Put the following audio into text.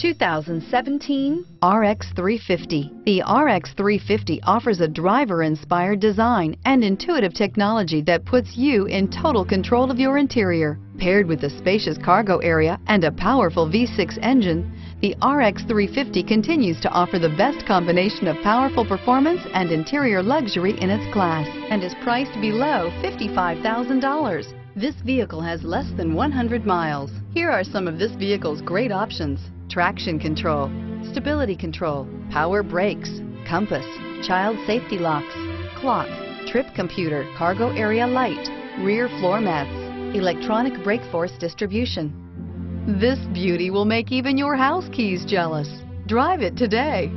2017 RX 350. The RX 350 offers a driver-inspired design and intuitive technology that puts you in total control of your interior. Paired with a spacious cargo area and a powerful V6 engine, the RX 350 continues to offer the best combination of powerful performance and interior luxury in its class, and is priced below $55,000. This vehicle has less than 100 miles. Here are some of this vehicle's great options: traction control, stability control, power brakes, compass, child safety locks, clock, trip computer, cargo area light, rear floor mats, electronic brake force distribution. This beauty will make even your house keys jealous. Drive it today.